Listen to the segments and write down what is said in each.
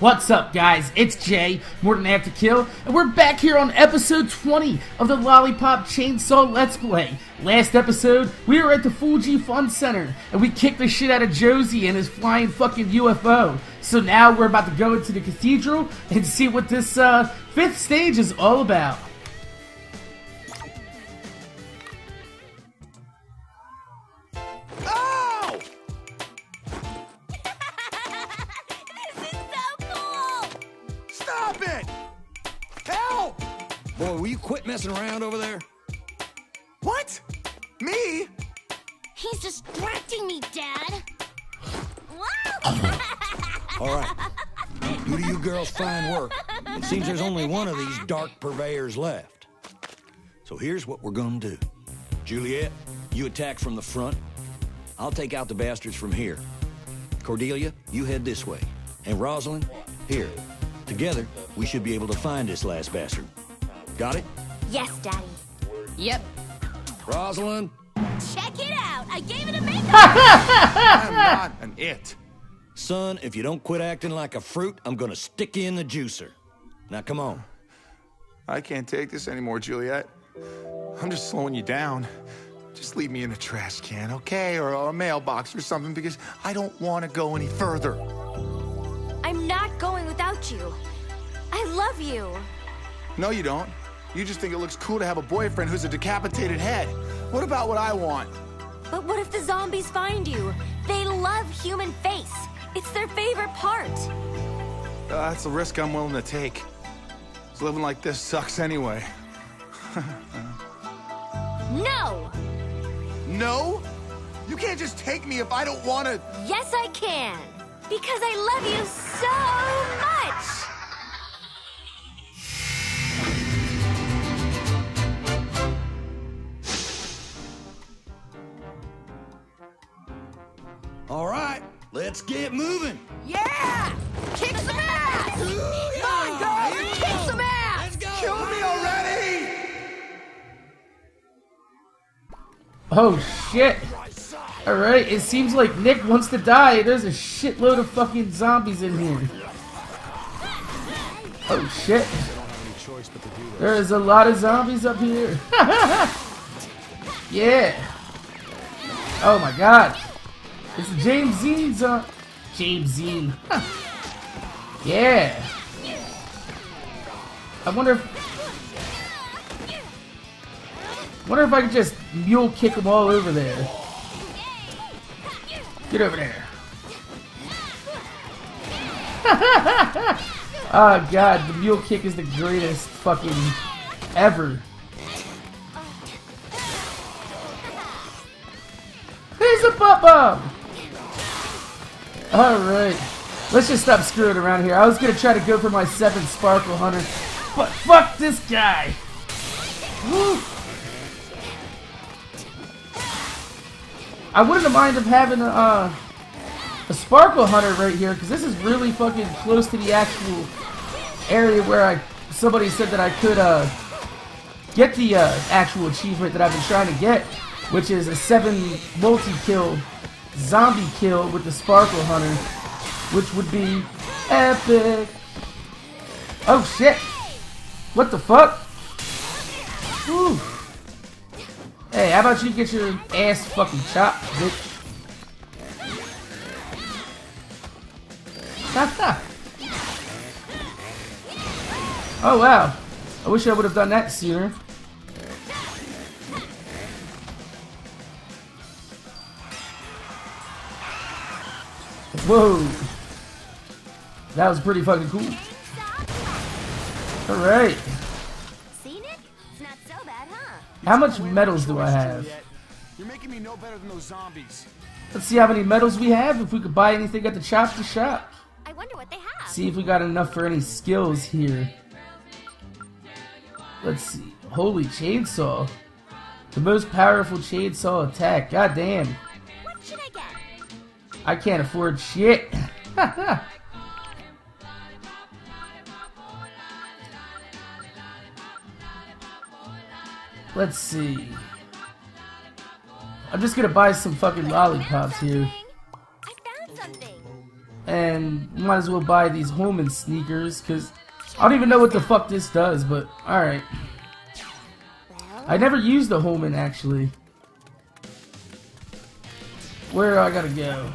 What's up, guys? It's Jay, MorninAfterKill, and we're back here on episode 20 of the Lollipop Chainsaw Let's Play. Last episode, we were at the Fuji Fun Center, and we kicked the shit out of Josie and his flying fucking UFO. So now we're about to go into the cathedral and see what this fifth stage is all about. Boy, will you quit messing around over there? What? Me? He's distracting me, Dad. All right. You do you girls' fine work. It seems there's only one of these dark purveyors left. So here's what we're gonna do. Juliet, you attack from the front. I'll take out the bastards from here. Cordelia, you head this way. And Rosalind, here. Together, we should be able to find this last bastard. Got it? Yes, Daddy. Yep. Rosalind? Check it out! I gave it a makeover! I'm not an it. Son, if you don't quit acting like a fruit, I'm gonna stick you in the juicer. Now, come on. I can't take this anymore, Juliet. I'm just slowing you down. Just leave me in a trash can, okay? Or a mailbox or something, because I don't want to go any further. I'm not going without you. I love you. No, you don't. You just think it looks cool to have a boyfriend who's a decapitated head. What about what I want? But what if the zombies find you? They love human face. It's their favorite part. That's the risk I'm willing to take. Because living like this sucks anyway. No! No? You can't just take me if I don't want to... Yes, I can. Because I love you so much! All right, let's get moving. Yeah! Kick some ass! My God! Kick some ass! Let's go! Kill me already! Oh, shit. All right, it seems like Nick wants to die. There's a shitload of fucking zombies in here. Oh, shit. There's a lot of zombies up here. Yeah. Oh, my God. It's Jamesine, Jamesine. Huh. Yeah. I wonder if I could just mule kick them all over there. Get over there. Oh God, the mule kick is the greatest fucking ever. Here's a butt bomb. Alright, let's just stop screwing around here. I was going to try to go for my 7th Sparkle Hunter, but fuck this guy! Woo. I wouldn't mind of having a Sparkle Hunter right here, because this is really fucking close to the actual area where somebody said that I could get the actual achievement that I've been trying to get, which is a 7 multi-kill. Zombie kill with the Sparkle Hunter, which would be epic. Oh shit! What the fuck? Whew. Hey, how about you get your ass fucking chopped, bitch? Oh wow! I wish I would have done that sooner. Whoa! That was pretty fucking cool. Alright. How much medals do I have? Let's see how many medals we have, if we could buy anything at the chopper shop. See if we got enough for any skills here. Let's see. Holy chainsaw. The most powerful chainsaw attack. God damn. I can't afford shit. Let's see. I'm just gonna buy some fucking lollipops here. and might as well buy these Holman sneakers, because I don't even know what the fuck this does, but alright. I never used the Holman, actually. Where do I gotta go?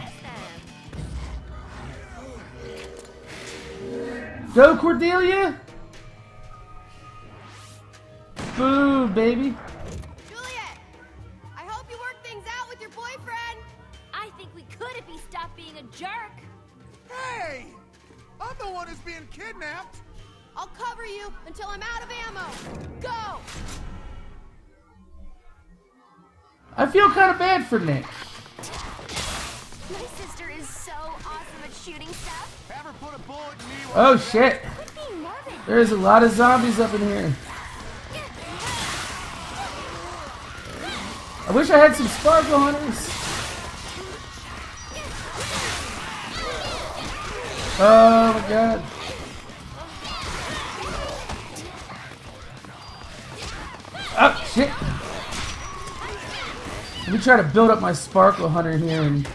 Go, Cordelia! Boo, baby! Juliet! I hope you work things out with your boyfriend! I think we could if he stopped being a jerk! Hey! I'm the one who's being kidnapped! I'll cover you until I'm out of ammo! Go! I feel kind of bad for Nick. My sister is so awesome at shooting stuff. Ever put a bullet in me? Oh shit! There's a lot of zombies up in here. I wish I had some Sparkle Hunters. Oh my god. Oh shit! Let me try to build up my Sparkle Hunter here and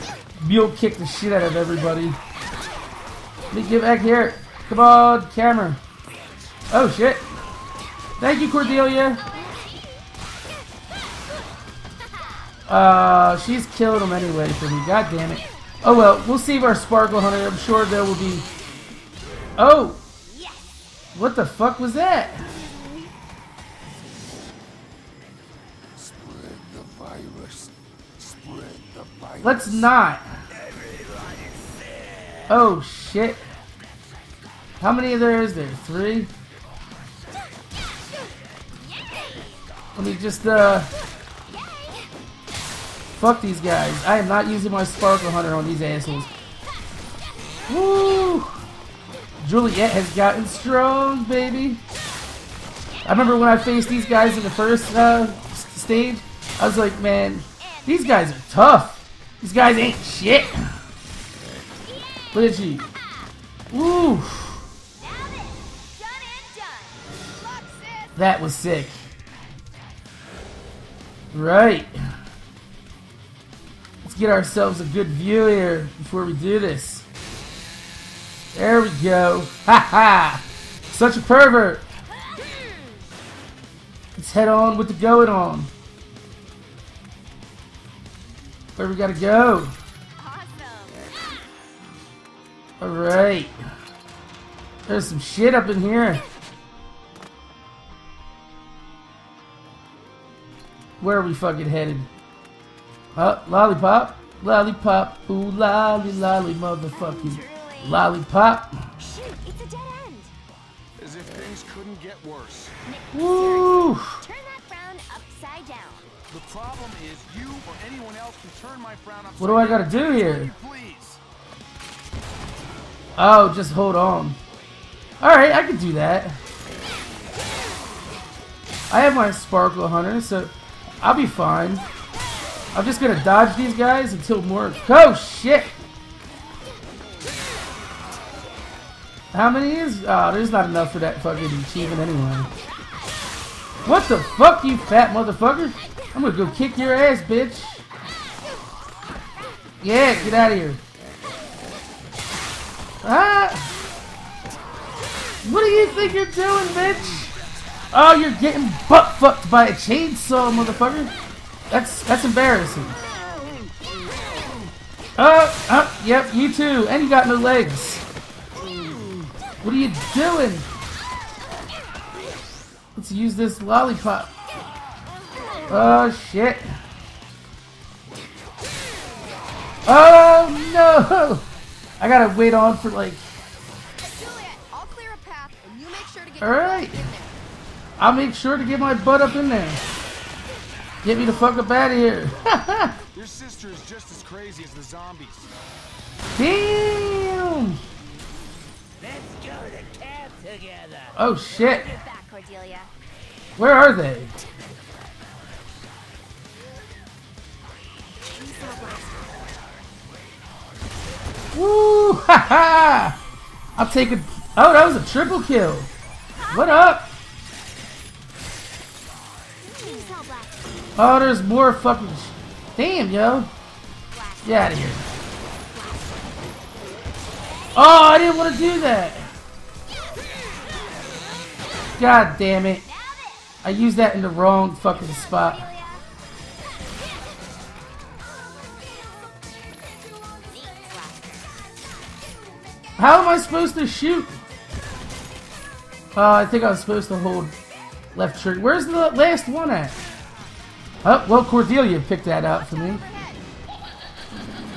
mule kick the shit out of everybody. Let me get back here. Come on, camera. Oh shit. Thank you, Cordelia. She's killed him anyway for me. God damn it. Oh well, we'll save our Sparkle Hunter. I'm sure there will be... Oh! What the fuck was that? Let's not. Oh shit. How many of there is there? 3? Let me just fuck these guys. I am not using my Sparkle Hunter on these assholes. Woo! Juliet has gotten strong, baby. I remember when I faced these guys in the first stage, I was like, man, these guys are tough. These guys ain't shit. Look at you. Woo. That was sick. Right. Let's get ourselves a good view here before we do this. There we go. Ha ha. Such a pervert. Let's head on with the going on. Where we gotta go? Awesome. Alright. There's some shit up in here. Where are we fucking headed? Oh, lollipop. Lollipop. Ooh, lolly, lolly, motherfucking lollipop. Shoot, it's a dead end. As if things couldn't get worse. Woo! Turn that frown upside down. The problem is you or anyone else can turn my frown upside down. What do I gotta do here? Oh, just hold on. Alright, I can do that. I have my Sparkle Hunter, so I'll be fine. I'm just gonna dodge these guys until more... Oh, shit! How many is... Oh, there's not enough for that fucking achievement anyway. What the fuck, you fat motherfucker? I'm gonna go kick your ass, bitch. Yeah, get out of here. Ah! What do you think you're doing, bitch? Oh, you're getting butt-fucked by a chainsaw, motherfucker. That's embarrassing. Oh, oh, yep, you too. And you got no legs. What are you doing? Let's use this lollipop. Oh shit! Oh no! I gotta wait on for like. All right, I'll make sure to get my butt up in there. Get me the fuck up out of here! Your sister is just as crazy as the zombies. Damn! Let's go to camp together. Oh shit! Where are they? Woo! Ha ha! I'll take a... Oh, that was a triple kill! What up? Oh, there's more fucking... Damn, yo! Get out of here. Oh, I didn't want to do that. God damn it. I used that in the wrong fucking spot. How am I supposed to shoot? I think I was supposed to hold left trigger. Where's the last one at? Oh, well, Cordelia picked that out for me.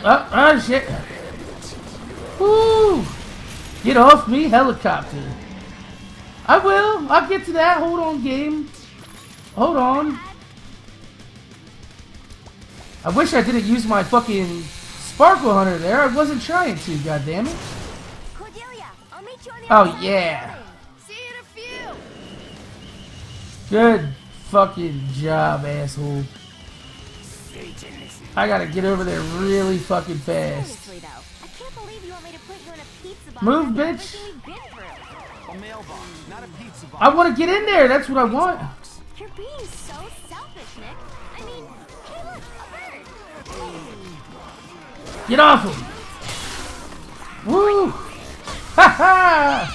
Oh shit. Woo! Get off me, helicopter. I will. I'll get to that. Hold on, game. Hold on. I wish I didn't use my fucking Sparkle Hunter there. I wasn't trying to, goddammit. Oh yeah! See you in a few. Good fucking job, asshole. I gotta get over there really fucking fast. Move, bitch! I want to get in there. That's what I want. You're being so selfish, Nick. I mean, hey, look, a bird. Get off him! Woo! Haha!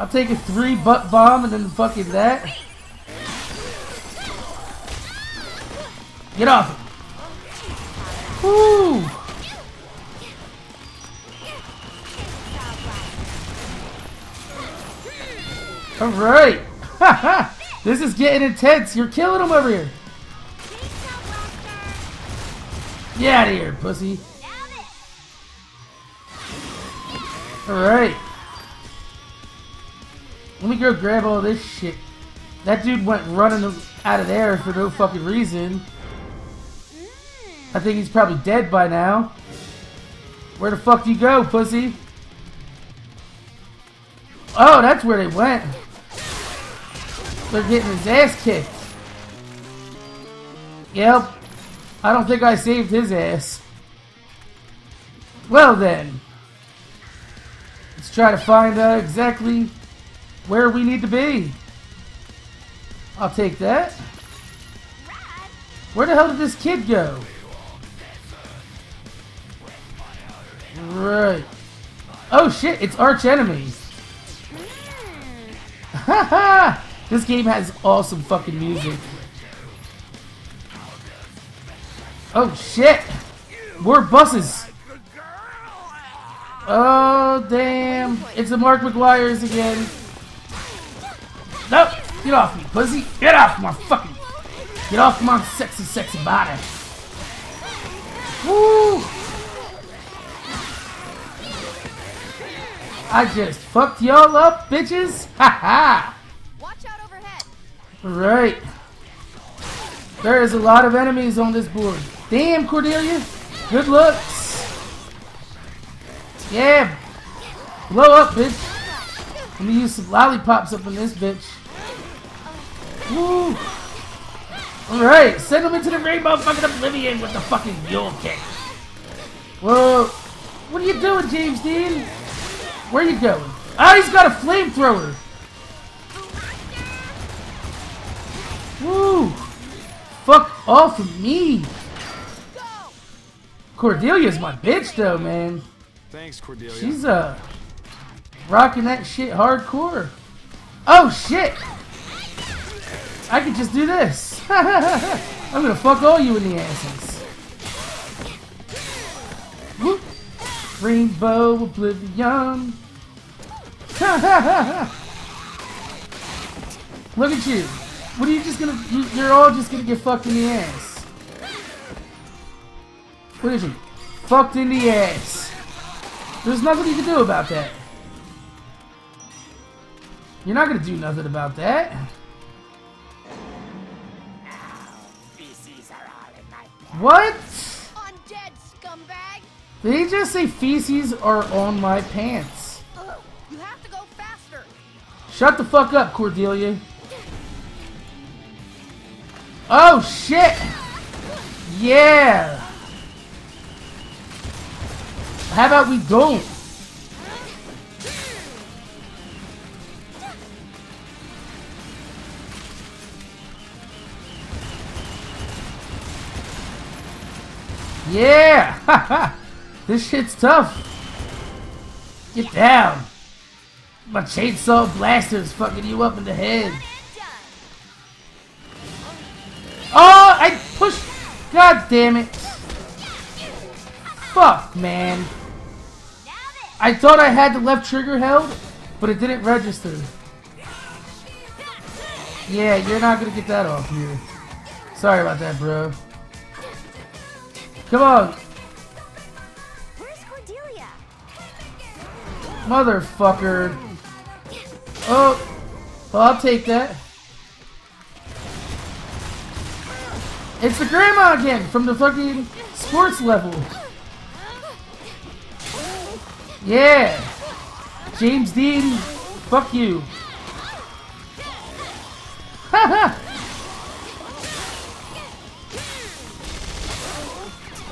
I'll take a 3 butt bomb and then fucking that. Get off him! Woo! Alright! Haha! This is getting intense! You're killing him over here! Get out of here, pussy! Alright. Let me go grab all this shit. That dude went running out of there for no fucking reason. I think he's probably dead by now. Where the fuck do you go, pussy? Oh, that's where they went. They're getting his ass kicked. Yep. I don't think I saved his ass. Well then. Let's try to find out exactly where we need to be. I'll take that. Where the hell did this kid go? Right. Oh shit, it's Arch Enemy. Haha! This game has awesome fucking music. Oh shit! More buses! Oh damn! It's the Mark McGuire's again. Nope! Get off me, pussy! Get off my fucking! Get off my sexy, sexy body! Woo! I just fucked y'all up, bitches! Ha ha! Right. There is a lot of enemies on this board. Damn, Cordelia! Good luck! Yeah! Blow up, bitch! Let me use some lollipops up in this bitch. Woo! Alright, send him into the rainbow fucking oblivion with the fucking mule kick. Whoa! What are you doing, James Dean? Where are you going? Oh, he's got a flamethrower! Woo! Fuck off of me! Cordelia's my bitch, though, man. Thanks, Cordelia. She's rocking that shit hardcore. Oh shit! I could just do this. I'm gonna fuck all you in the asses. Whoop. Rainbow oblivion. Look at you. What are you just gonna? You're all just gonna get fucked in the ass. What is it? Fucked in the ass. There's nothing you can do about that. You're not gonna do nothing about that. Feces are all in my pants. What? Undead scumbag. Did he just say feces are on my pants? You have to go faster. Shut the fuck up, Cordelia. Oh shit! Yeah. How about we don't? Yeah! This shit's tough. Get down! My chainsaw blaster is fucking you up in the head. Oh, I pushed. God damn it. Fuck, man. I thought I had the left trigger held, but it didn't register. Yeah, you're not gonna get that off here. Sorry about that, bro. Come on. Motherfucker. Oh, well, I'll take that. It's the grandma again from the fucking sports level. Yeah. James Dean, fuck you. Haha.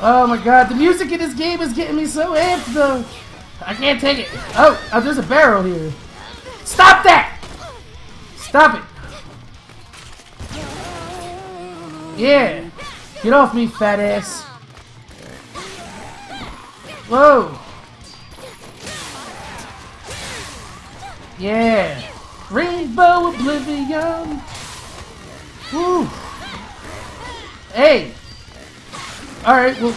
Oh my god, the music in this game is getting me so amped though. I can't take it. Oh, oh, there's a barrel here. Stop that! Stop it. Yeah. Get off me, fat ass. Whoa. Yeah. Rainbow Oblivion. Woo. Hey. Alright, well,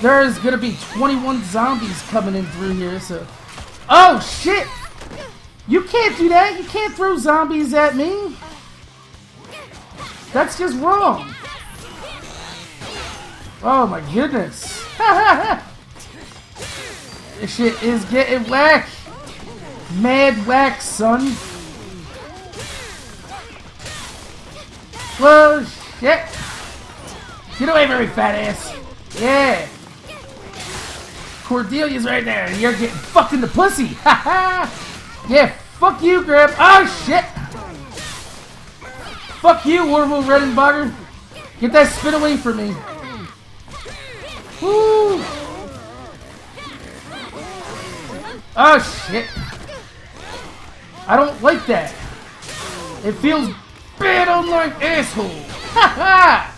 there's gonna be 21 zombies coming in through here, so... Oh, shit! You can't do that! You can't throw zombies at me! That's just wrong! Oh my goodness! This shit is getting whack! Mad whack, son! Whoa, shit! Get away from me, fat ass! Yeah! Cordelia's right there, and you're getting fucking the pussy! Haha! Yeah, fuck you, Grab! Oh, shit! Fuck you, Orville Redenbacher! Get that spin away from me! Woo! Oh, shit! I don't like that! It feels bad on my asshole! Haha!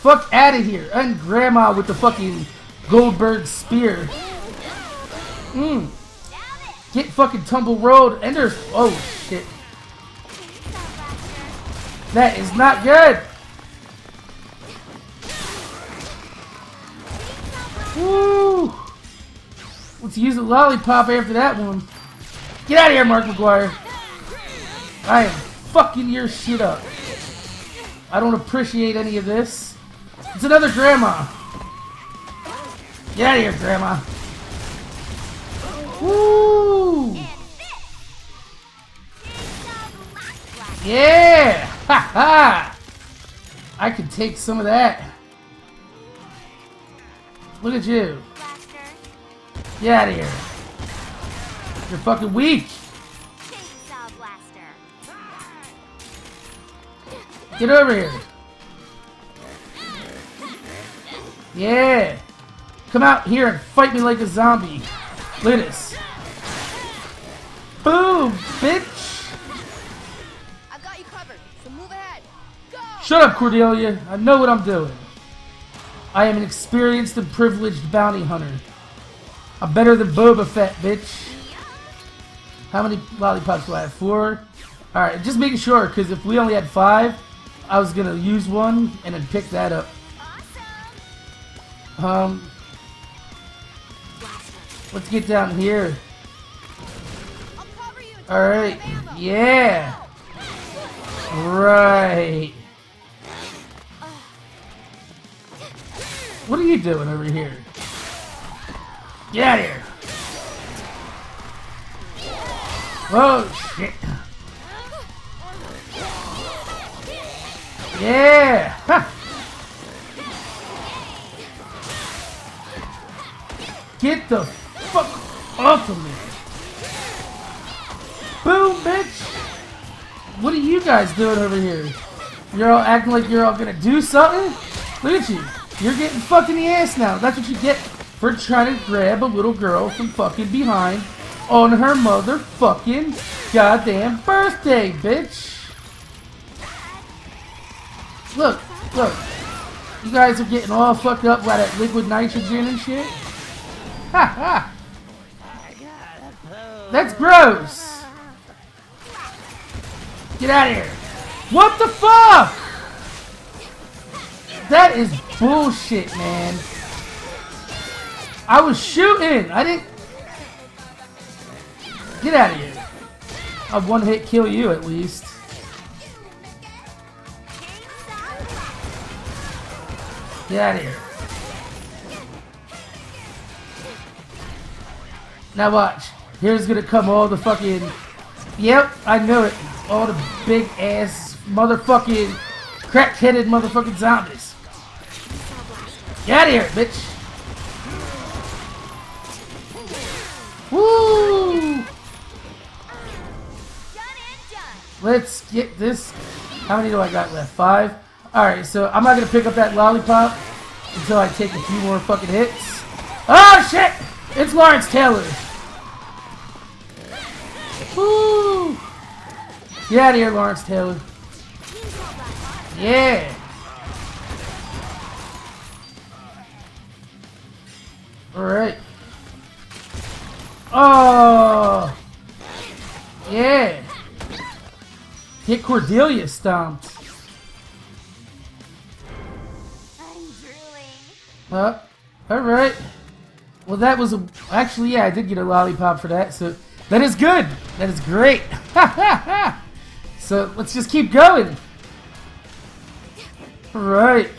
Fuck out of here! And Grandma with the fucking Goldberg spear. Mmm. Get fucking tumble rolled. And there's... Oh, shit. That is not good. Woo. Let's use a lollipop after that one. Get out of here, Mark McGuire. I am fucking your shit up. I don't appreciate any of this. It's another grandma. Get out of here, Grandma. Woo! Yeah! Ha ha! I can take some of that. Look at you. Get out of here. You're fucking weak. Get over here. Yeah! Come out here and fight me like a zombie. Look at this. Boom, bitch! I got you covered, so move ahead. Go! Shut up, Cordelia. I know what I'm doing. I am an experienced and privileged bounty hunter. I'm better than Boba Fett, bitch. How many lollipops do I have? 4? Alright, just making sure, because if we only had 5, I was going to use one and then pick that up. Awesome. Let's get down here. Alright. Yeah. Right. What are you doing over here? Get out of here. Oh, shit. Yeah. Ha. Get the fuck off of me! Boom, bitch! What are you guys doing over here? You're all acting like you're all gonna do something? Look at you! You're getting fucked in the ass now! That's what you get for trying to grab a little girl from fucking behind on her motherfucking goddamn birthday, bitch! Look, look. You guys are getting all fucked up by that liquid nitrogen and shit. Ha ha! That's gross! Get out of here! What the fuck?! That is bullshit, man. I was shooting! I didn't... Get out of here. I'll one-hit kill you, at least. Get out of here. Now watch. Here's gonna come all the fucking... Yep, I knew it. All the big-ass motherfucking... crack-headed motherfucking zombies. Get out of here, bitch. Woo! Let's get this. How many do I got left? 5? Alright, so I'm not going to pick up that lollipop until I take a few more fucking hits. Oh, shit! It's Lawrence Taylor. Woo! Get out of here, Lawrence Taylor. Yeah! Alright. Oh! Yeah! Get Cordelia stomped. I'm drooling. Alright. Well, that was a... Actually, yeah, I did get a lollipop for that, so... That is good! That is great! Ha ha ha! So, let's just keep going! Alright.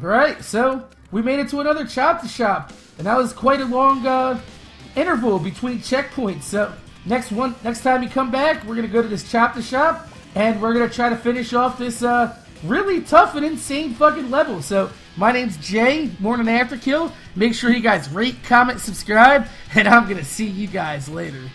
Alright, so... We made it to another Chop to Shop. And that was quite a long, interval between checkpoints, so... Next time you come back, we're going to go to this Chop to Shop, and we're going to try to finish off this really tough and insane fucking level. So, my name's Jay, Morning After Kill. Make sure you guys rate, comment, subscribe, and I'm going to see you guys later.